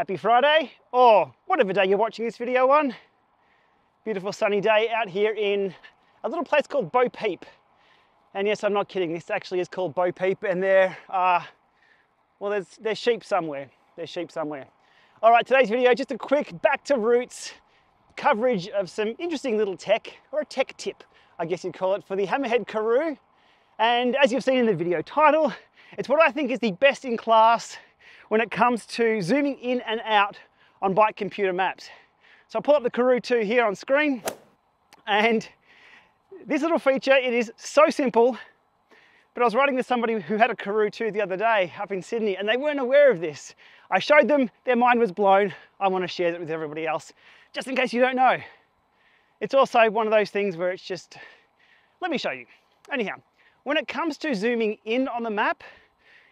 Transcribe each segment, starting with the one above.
Happy Friday, or whatever day you're watching this video on. Beautiful sunny day out here in a little place called Bo Peep. And yes, I'm not kidding, this actually is called Bo Peep, and there are, well, there's sheep somewhere. There's sheep somewhere. All right, today's video, just a quick back to roots coverage of some interesting little tech, or a tech tip, I guess you'd call it, for the Hammerhead Karoo. And as you've seen in the video title, it's what I think is the best in class when it comes to zooming in and out on bike computer maps. So I'll pull up the Karoo 2 here on screen, and this little feature, it is so simple, but I was riding with somebody who had a Karoo 2 the other day up in Sydney, and they weren't aware of this. I showed them, their mind was blown. I want to share that with everybody else, just in case you don't know. It's also one of those things where it's just, let me show you. Anyhow, when it comes to zooming in on the map,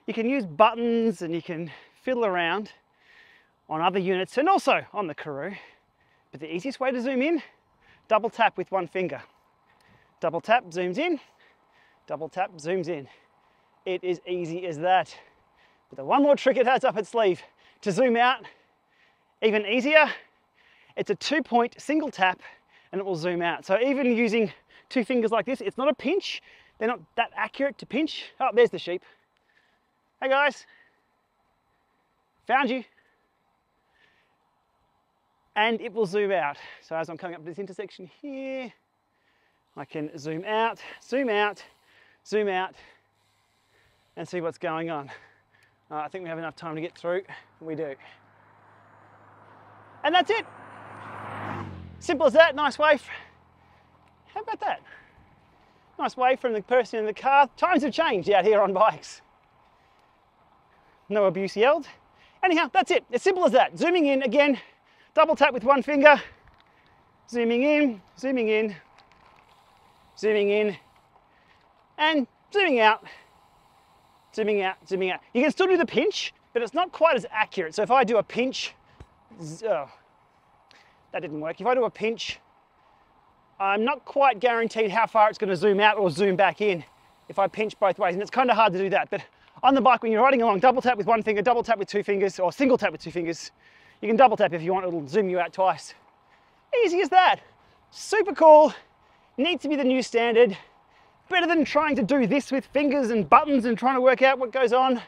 you can use buttons and you can fiddle around on other units and also on the Karoo. But the easiest way to zoom in, double tap with one finger. Double tap zooms in, double tap zooms in. It is easy as that. But the one more trick it has up its sleeve to zoom out, even easier, it's a 2-point single tap and it will zoom out. So even using two fingers like this, it's not a pinch. They're not that accurate to pinch. Oh, there's the sheep. Hey guys, found you. And it will zoom out. So as I'm coming up to this intersection here, I can zoom out, zoom out, zoom out, and see what's going on. I think we have enough time to get through. We do. And that's it. Simple as that, nice wave. How about that? Nice wave from the person in the car. Times have changed out here on bikes. No abuse yelled. Anyhow, that's it. As simple as that. Zooming in again, double tap with one finger, zooming in, zooming in, zooming in, and zooming out, zooming out, zooming out. You can still do the pinch, but it's not quite as accurate. So if I do a pinch, oh, that didn't work. If I do a pinch, I'm not quite guaranteed how far it's going to zoom out or zoom back in if I pinch both ways. And it's kind of hard to do that, but on the bike, when you're riding along, double tap with one finger, double tap with two fingers, or single tap with two fingers. You can double tap if you want, it'll zoom you out twice. Easy as that. Super cool. Needs to be the new standard. Better than trying to do this with fingers and buttons and trying to work out what goes on.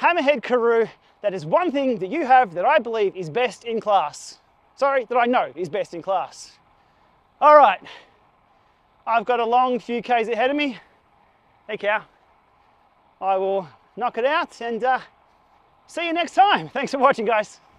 Hammerhead Karoo, that is one thing that you have that I believe is best in class. Sorry, that I know is best in class. All right. I've got a long few Ks ahead of me. Hey cow. I will knock it out and see you next time. Thanks for watching, guys.